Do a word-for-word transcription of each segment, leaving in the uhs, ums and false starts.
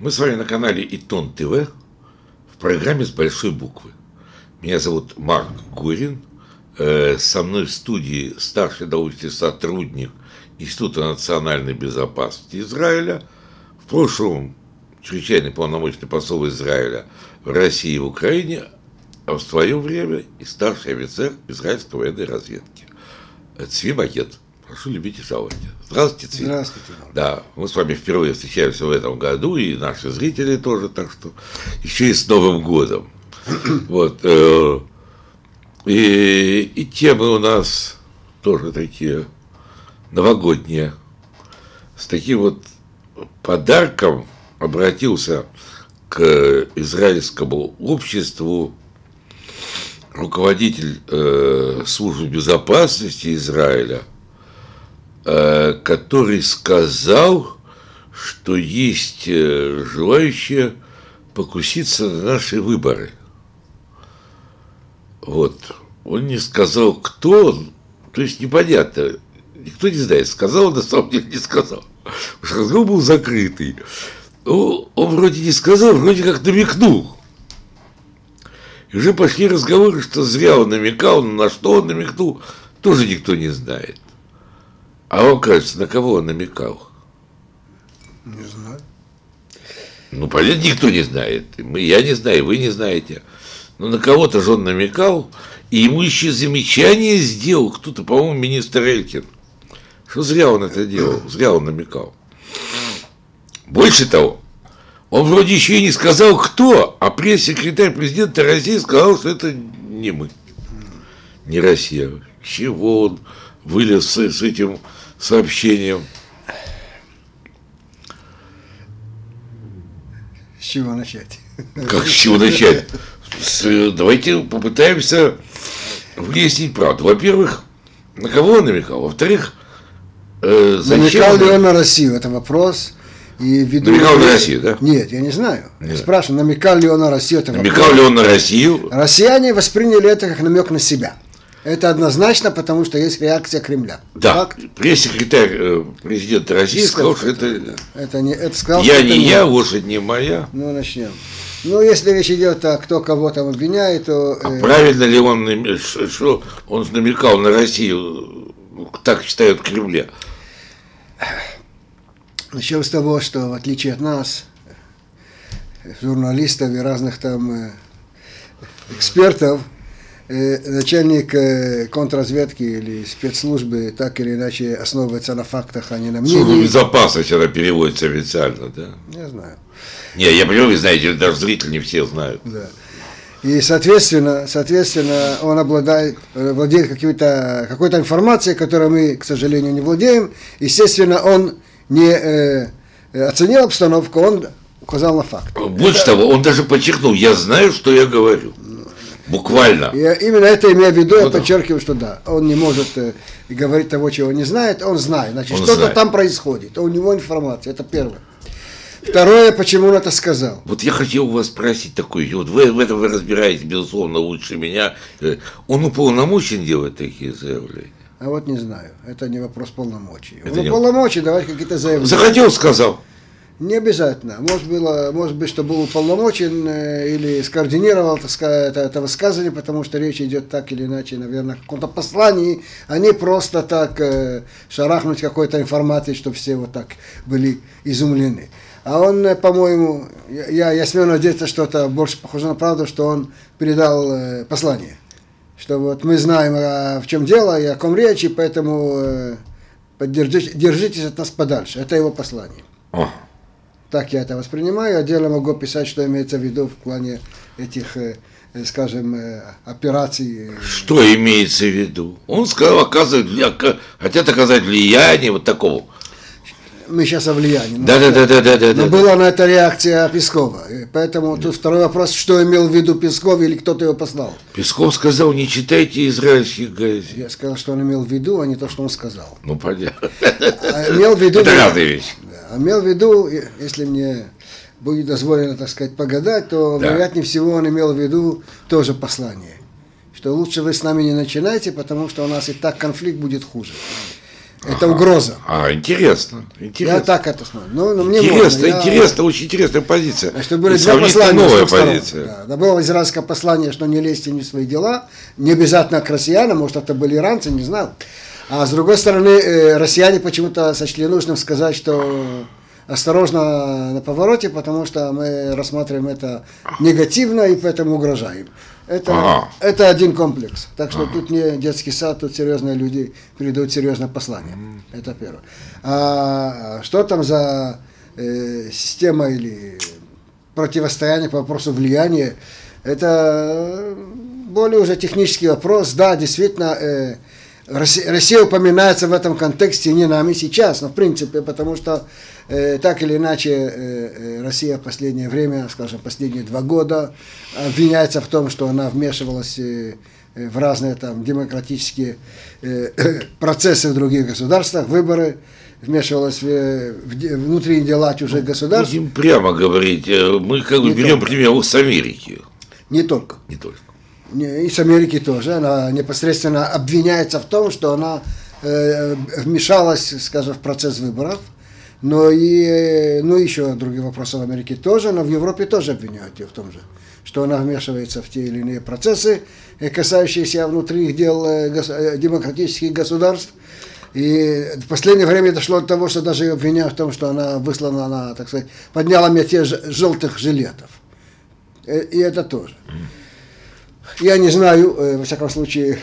Мы с вами на канале ИТОН ТВ в программе с большой буквы. Меня зовут Марк Гурин. Со мной в студии старший научный сотрудник Института национальной безопасности Израиля, в прошлом чрезвычайный полномочный посол Израиля в России и в Украине, а в свое время и старший офицер израильской военной разведки. Цви Маген. Прошу любить и жаловать. Здравствуйте, Цви. Здравствуйте. Да, мы с вами впервые встречаемся в этом году, и наши зрители тоже, так что еще и с Новым годом. Вот. И, и темы у нас тоже такие новогодние. С таким вот подарком обратился к израильскому обществу руководитель э, службы безопасности Израиля, э, который сказал, что есть желающие покуситься на наши выборы. Вот. Он не сказал, кто он, то есть непонятно, никто не знает, сказал, на самом деле не сказал. Разговор был закрытый. Ну, он вроде не сказал, вроде как намекнул. И уже пошли разговоры, что зря он намекал, но на что он намекнул, тоже никто не знает. А вам кажется, на кого он намекал? Не знаю. Ну, понятно, никто не знает. Я не знаю, вы не знаете. Но на кого-то же он намекал, и ему еще замечание сделал кто-то, по-моему, министр Элькин. Что зря он это делал, зря он намекал. Больше того, он вроде еще и не сказал, кто, а пресс-секретарь президента России сказал, что это не мы, не Россия. Чего он вылез с этим сообщением? С чего начать? Как с чего начать? Давайте попытаемся выяснить правду. Во-первых, на кого он намекал? Во-вторых, э, намекал ли он на Россию? Это вопрос. И веду... Намекал ли на Россию, да? Нет, я не знаю. Я спрашиваю, намекал ли он на Россию? Это намекал вопрос. Ли он на Россию? Россияне восприняли это как намек на себя. Это однозначно, потому что есть реакция Кремля. Да. Пресс-секретарь президента России сказал, что это... это, не... это сказал, я что не это я, не... лошадь не моя. Ну, начнем. Ну, если речь идет о кто кого там обвиняет, то... А э... правильно ли он, что он намекал на Россию, так считают в Кремле? Начнем с того, что в отличие от нас, журналистов и разных там экспертов, начальник контрразведки или спецслужбы так или иначе основывается на фактах, а не на мнении. Служба безопасности, она переводится официально, да? Не знаю. Не, я понимаю, вы знаете, даже зрители не все знают. Да. И, соответственно, соответственно, он обладает, владеет какой-то информацией, которой мы, к сожалению, не владеем. Естественно, он не э, оценил обстановку, он указал на факт. Больше того, он даже подчеркнул, я знаю, что я говорю. Буквально. Я именно это имею в виду, ну, я да. подчеркиваю, что да, он не может э, говорить того, чего не знает, он знает, значит, что-то там происходит, у него информация, это первое. Второе, почему он это сказал. Вот я хотел у вас спросить такое, вот вы в этом вы разбираетесь, безусловно, лучше меня, он уполномочен делать такие заявления? А вот не знаю, это не вопрос полномочий. Это он не... уполномочен давать какие-то заявления. Захотел, сказал. Не обязательно. Может, было, может быть, что был уполномочен э, или скоординировал так сказать, это, это высказывание, потому что речь идет так или иначе, наверное, о каком-то послании, а не просто так э, шарахнуть какой-то информацией, чтобы все вот так были изумлены. А он, э, по-моему, я, я смею надеяться, что это больше похоже на правду, что он передал э, послание. Что вот мы знаем, а, в чем дело и о ком речь, и поэтому э, поддержите, держитесь от нас подальше. Это его послание. Так я это воспринимаю, отдельно могу писать, что имеется в виду в плане этих, скажем, операций. Что имеется в виду? Он сказал, оказывает, хотят оказать влияние вот такого. Мы сейчас о влиянии. Да, да, да, да, да, да. Но да, была да. на это реакция Пескова. Поэтому да. тут второй вопрос, что имел в виду Песков или кто-то его послал. Песков сказал, не читайте израильских газет. Я сказал, что он имел в виду, а не то, что он сказал. Ну, понятно. А имел в виду... Это разная вещь. Да, имел в виду, если мне будет дозволено, так сказать, погадать, то, да. вероятнее всего, он имел в виду тоже послание. Что лучше вы с нами не начинайте, потому что у нас и так конфликт будет хуже. Это а, угроза. А, интересно. интересно. Я так это смотрю. Ну, ну, мне интересно, можно, интересно, я... очень интересная позиция. Значит, были два послания, новая позиция. Да. Да, было израильское послание, что не лезьте не в свои дела, не обязательно к россиянам, может, это были иранцы, не знал. А с другой стороны, россияне почему-то сочли нужным сказать, что осторожно на повороте, потому что мы рассматриваем это негативно и поэтому угрожаем. Это, ага. это один комплекс. Так что ага. тут не детский сад, тут серьезные люди передают серьезное послание. Ага. Это первое. А что там за э, система или противостояние по вопросу влияния? Это более уже технический вопрос. Да, действительно, э, Россия, Россия упоминается в этом контексте не нами сейчас, но в принципе, потому что э, так или иначе э, Россия в последнее время, скажем, последние два года обвиняется в том, что она вмешивалась э, в разные там демократические э, процессы в других государствах, выборы, вмешивалась в, в внутренние дела чужих государств. Будем прямо говорить, мы как бы берем пример с Америки. Не только. Не только. И с Америки тоже, она непосредственно обвиняется в том, что она э, вмешалась, скажем, в процесс выборов, но и, ну, еще другие вопросы в Америке тоже, но в Европе тоже обвиняют ее в том же, что она вмешивается в те или иные процессы, касающиеся внутренних дел гос- демократических государств. И в последнее время дошло до того, что даже ее обвиняют в том, что она выслана, она, так сказать, подняла мятеж желтых жилетов. И это тоже. Я не знаю, во всяком случае,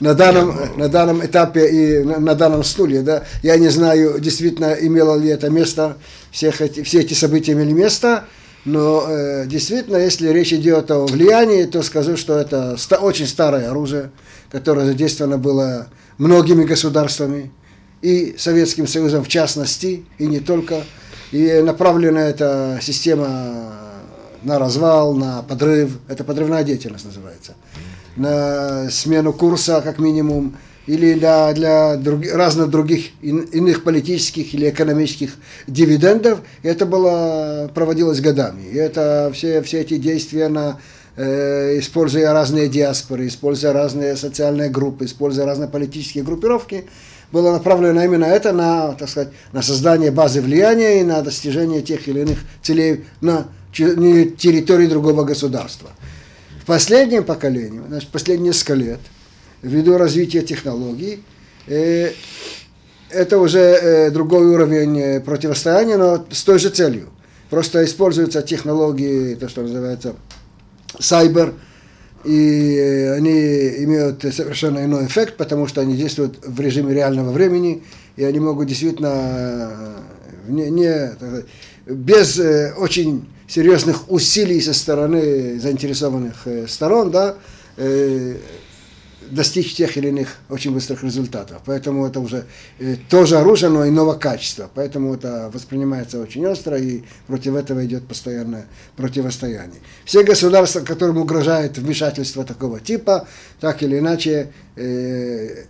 на данном, на данном этапе и на, на данном стуле, да, я не знаю, действительно, имело ли это место, всех эти, все эти события имели место, но э, действительно, если речь идет о влиянии, то скажу, что это ста, очень старое оружие, которое задействовано было многими государствами, и Советским Союзом в частности, и не только, и направлена эта система на развал, на подрыв, это подрывная деятельность называется, на смену курса как минимум, или для, для друг, разных других ин, иных политических или экономических дивидендов, это было, проводилось годами. И это все, все эти действия, на, э, используя разные диаспоры, используя разные социальные группы, используя разные политические группировки, было направлено именно это на, так сказать, на создание базы влияния и на достижение тех или иных целей на территории другого государства. В последнем поколении, значит, последние несколько лет, ввиду развития технологий, э, это уже э, другой уровень противостояния, но с той же целью. Просто используются технологии, то, что называется cyber, и они имеют совершенно иной эффект, потому что они действуют в режиме реального времени, и они могут действительно не, не, без э, очень серьезных усилий со стороны заинтересованных сторон, да, э, достичь тех или иных очень быстрых результатов. Поэтому это уже э, тоже оружие, но иного качества. Поэтому это воспринимается очень остро, и против этого идет постоянное противостояние. Все государства, которым угрожает вмешательство такого типа, так или иначе э,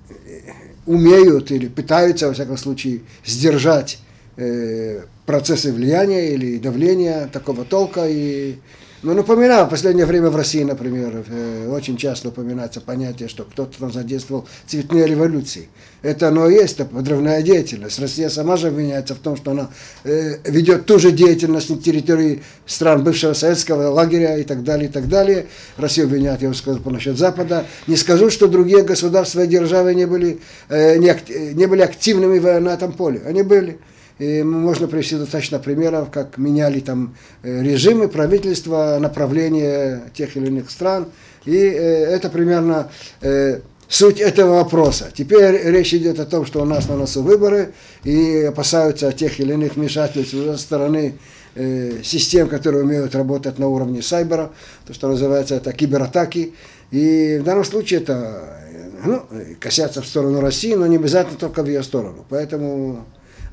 умеют или пытаются, во всяком случае, сдержать процессы влияния или давления такого толка. И, ну, напоминаю, в последнее время в России, например, очень часто упоминается понятие, что кто-то там задействовал цветные революции. Это оно и есть, это подрывная деятельность. Россия сама же обвиняется в том, что она ведет ту же деятельность на территории стран бывшего советского лагеря и так далее, и так далее. Россию обвиняют, я уже сказал, насчет Запада. Не скажу, что другие государства и державы не были, не были активными на этом поле. Они были. И можно привести достаточно примеров, как меняли там режимы, правительства, направления тех или иных стран. И это примерно суть этого вопроса. Теперь речь идет о том, что у нас на носу выборы, и опасаются тех или иных вмешательств со стороны систем, которые умеют работать на уровне сайбера, то, что называется, это кибератаки. И в данном случае это, ну, косятся в сторону России, но не обязательно только в ее сторону. Поэтому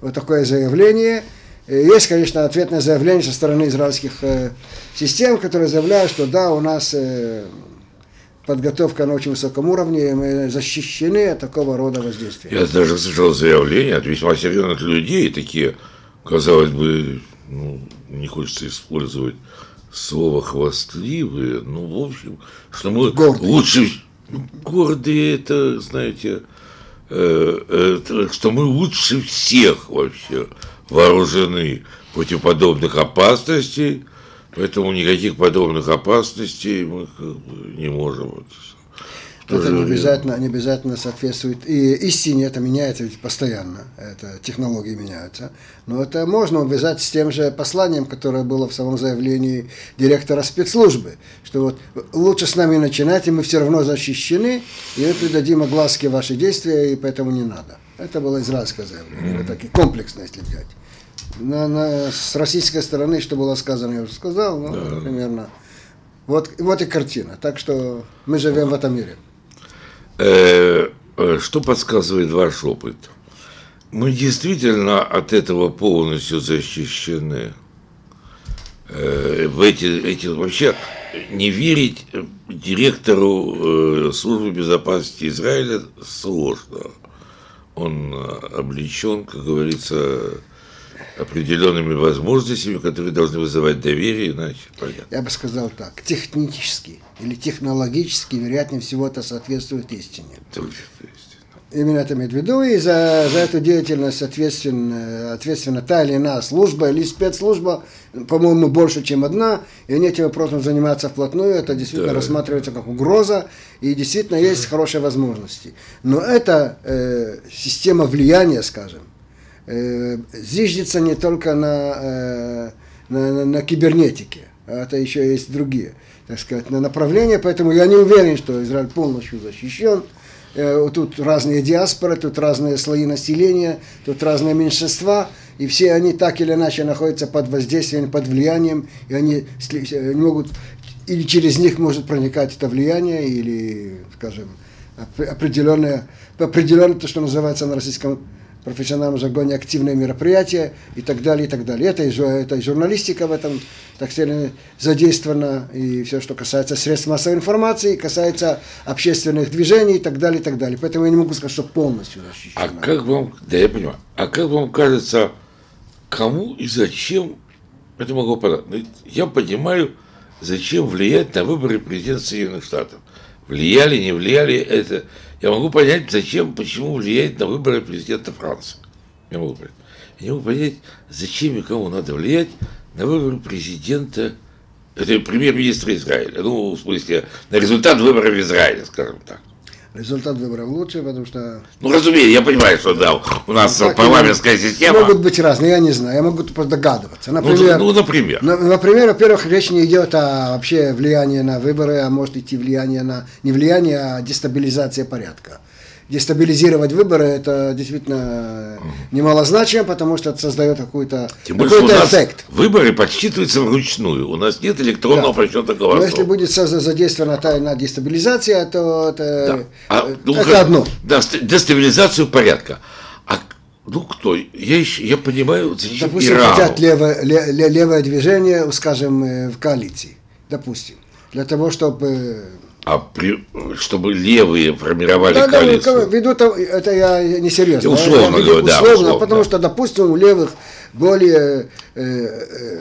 вот такое заявление. Есть, конечно, ответное заявление со стороны израильских систем, которые заявляют, что да, у нас подготовка на очень высоком уровне, и мы защищены от такого рода воздействия. Я даже слышал заявления от весьма серьезных людей, такие, казалось бы, ну, не хочется использовать слово «хвастливые», ну, в общем, что мы гордые. Лучше... Гордые, это, знаете... что мы лучше всех вообще вооружены против подобных опасностей, поэтому никаких подобных опасностей мы как бы не можем. Это не обязательно, не обязательно соответствует и истине, это меняется ведь постоянно, это, технологии меняются. Но это можно увязать с тем же посланием, которое было в самом заявлении директора спецслужбы, что вот лучше с нами начинать, и мы все равно защищены, и мы придадим огласке ваши действия, и поэтому не надо. Это было израильское заявление, это комплексно, если взять. На, на, с российской стороны, что было сказано, я уже сказал, ну, да. примерно. Вот, вот и картина, так что мы живем в этом мире. Что подсказывает ваш опыт? Мы действительно от этого полностью защищены. В эти, эти, вообще не верить директору службы безопасности Израиля сложно. Он облечен, как говорится, определенными возможностями, которые должны вызывать доверие, иначе понятно. Я бы сказал так, технически или технологически, вероятнее всего, это соответствует истине. Соответствует истине. Именно это имеет в виду, и за, за эту деятельность ответственна, ответственна та или иная служба, или спецслужба, по-моему, больше, чем одна, и этим вопросом заниматься вплотную, это действительно да. рассматривается как угроза, и действительно есть хорошие возможности. Но это э, система влияния, скажем, зиждется не только на, на, на, на кибернетике, а это еще есть другие, так сказать, на направления, поэтому я не уверен, что Израиль полностью защищен. Тут разные диаспоры, тут разные слои населения, тут разные меньшинства, и все они так или иначе находятся под воздействием, под влиянием, и они не могут, или через них может проникать это влияние, или, скажем, определенное, определенное то, что называется на российском профессиональном жаргоне активные мероприятия и так далее, и так далее. Это и, это и журналистика в этом, так сказать, задействована, и все, что касается средств массовой информации, касается общественных движений и так далее, и так далее. Поэтому я не могу сказать, что полностью защищена. А как вам, да я понимаю, а как вам кажется, кому и зачем это могло понадобиться? Я понимаю, зачем влиять на выборы президента Соединенных Штатов. Влияли, не влияли, это... Я могу понять, зачем, почему влияет на выборы президента Франции. Я могу понять. Я не могу понять, зачем и кому надо влиять на выборы президента, это премьер-министра Израиля. Ну, в смысле, на результат выборов Израиля, скажем так. Результат выборов лучше, потому что... Ну, разумеется, я понимаю, что да, у нас ну, парламентская система... Могут быть разные, я не знаю, я могу просто догадываться. Например, ну, ну, например. На, например, во-первых, речь не идет о вообще влиянии на выборы, а может идти влияние на... Не влияние, а дестабилизация порядка. Дестабилизировать выборы, это действительно немалозначимо, потому что это создает какой-то эффект. Выборы подсчитываются вручную, у нас нет электронного да. подсчета голосов. Но если будет задействована та и на дестабилизация, то это, да. а, ну, это как, одно. Да, дестабилизацию порядка. А ну кто? Я, еще, я понимаю, зачем допустим, Ирану. Хотят левое, левое, левое движение, скажем, в коалиции, допустим, для того, чтобы... А при, чтобы левые формировали да, коалицию. Да, веду, это я несерьезно. Условно, я веду, да, условно, условно, потому да. что, допустим, у левых более э,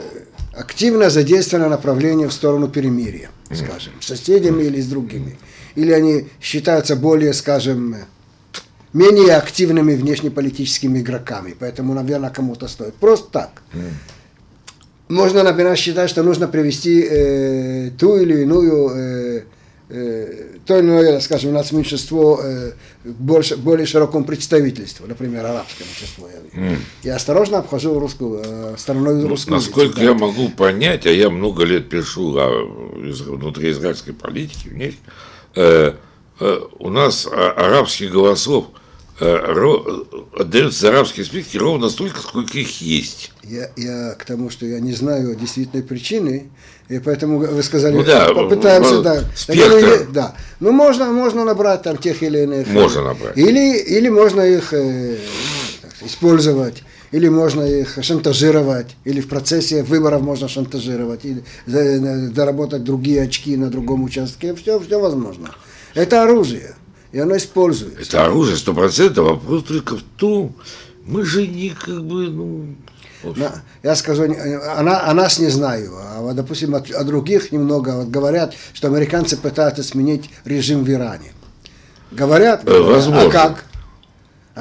активно задействовано направление в сторону перемирия, mm. скажем, с соседями mm. или с другими. Или они считаются более, скажем, менее активными внешнеполитическими игроками. Поэтому, наверное, кому-то стоит. Просто так. Mm. Можно, например, считать, что нужно привести э, ту или иную... Э, то или иное, скажем, у нас меньшинство э, больше, более широкому представительству, например, арабское меньшинство. Mm. Я осторожно обхожу русскую, э, стороной русскую. Ну, насколько лица, я да. могу понять, а я много лет пишу о, из, внутри израильской политики, мне, э, э, у нас арабских голосов э, ро, отдается арабские списки ровно столько, сколько их есть. Я, я к тому, что я не знаю действительной причины, и поэтому вы сказали, ну, да, попытаемся, да. Спектр. Да. Ну, можно, можно набрать там тех или иных. Можно набрать. Или, или можно их э, использовать, или можно их шантажировать, или в процессе выборов можно шантажировать, или доработать другие очки на другом участке. Все, все возможно. Это оружие, и оно используется. Это оружие сто процентов, вопрос только в том, мы же не как бы, ну... На, я скажу, она, о нас не знаю, а, допустим, о, о других немного вот, говорят, что американцы пытаются сменить режим в Иране. Говорят, э, а как?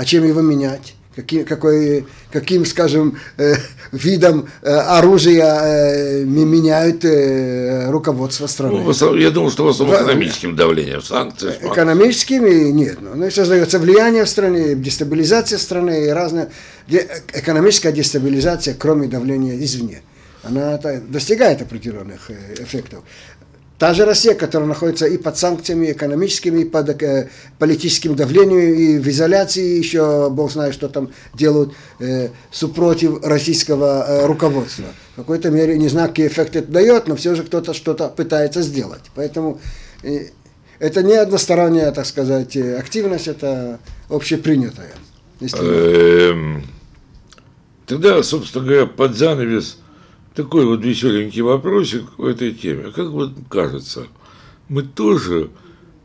А чем его менять? Каким, какой, каким, скажем, э, видом э, оружия э, меняют э, руководство страны? Ну, я думаю, что в основном экономическим давлением, санкции. Экономическими нет. Ну, ну, создается влияние в стране, дестабилизация страны и разная де, экономическая дестабилизация, кроме давления извне. Она достигает определенных эффектов. Та же Россия, которая находится и под санкциями экономическими, и под э, политическим давлением, и в изоляции, еще бог знает, что там делают э, супротив российского э, руководства. В какой-то мере не знаю, какие эффекты это дает, но все же кто-то что-то пытается сделать. Поэтому э, это не односторонняя, так сказать, активность, это общепринятая. Тогда, собственно говоря, под занавес... Такой вот веселенький вопросик в этой теме. Как вот кажется, мы тоже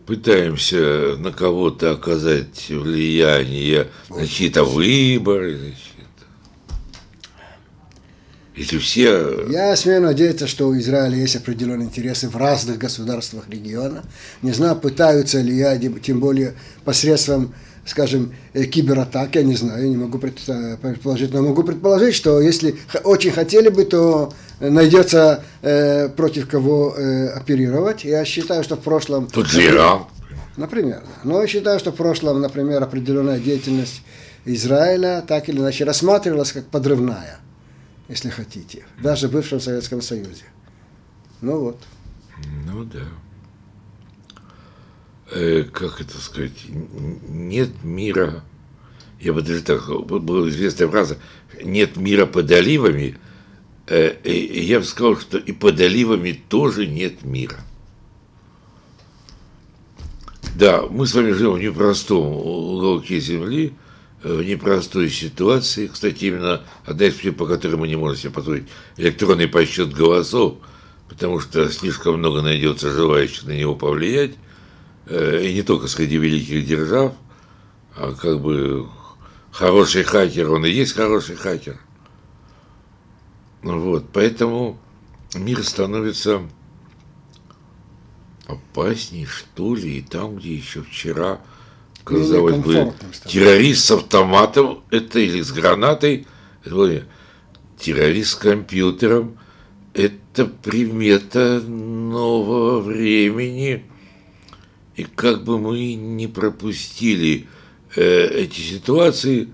пытаемся на кого-то оказать влияние, на чьи-то выборы, на чьи-то. Если все... Я смею надеяться, что у Израиля есть определенные интересы в разных государствах региона. Не знаю, пытаются ли я, тем более посредством... скажем, кибератак, я не знаю, я не могу предположить, но могу предположить, что если очень хотели бы, то найдется э, против кого э, оперировать. Я считаю, что в прошлом... Тут же Иран. Например. Но я считаю, что в прошлом, например, определенная деятельность Израиля так или иначе рассматривалась как подрывная, если хотите, даже в бывшем Советском Союзе. Ну вот. Ну да. Как это сказать, нет мира, я бы даже так, была известная фраза, нет мира под оливами, и я бы сказал, что и под оливами тоже нет мира. Да, мы с вами живем в непростом уголке земли, в непростой ситуации, кстати, именно одна из причин, по которой мы не можем себе позволить электронный подсчет голосов, потому что слишком много найдется желающих на него повлиять, и не только среди великих держав, а как бы хороший хакер, он и есть хороший хакер. Вот, поэтому мир становится опасней, что ли, и там, где еще вчера, казалось бы, террорист с автоматом это или с гранатой, это, террорист с компьютером, это примета нового времени. И как бы мы не пропустили э, эти ситуации,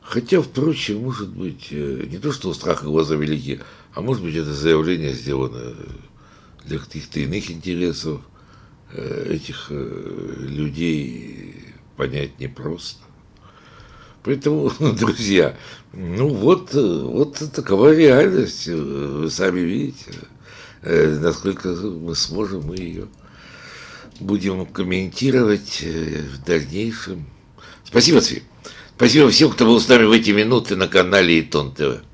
хотя, впрочем, может быть, э, не то, что у страха глаза велики, а может быть, это заявление сделано для каких-то иных интересов, э, этих э, людей понять непросто. Поэтому, друзья, ну вот, вот такова реальность, вы сами видите, э, насколько мы сможем мы ее... будем комментировать в дальнейшем. Спасибо, Цви. Спасибо всем, кто был с нами в эти минуты на канале ИТОН ТВ.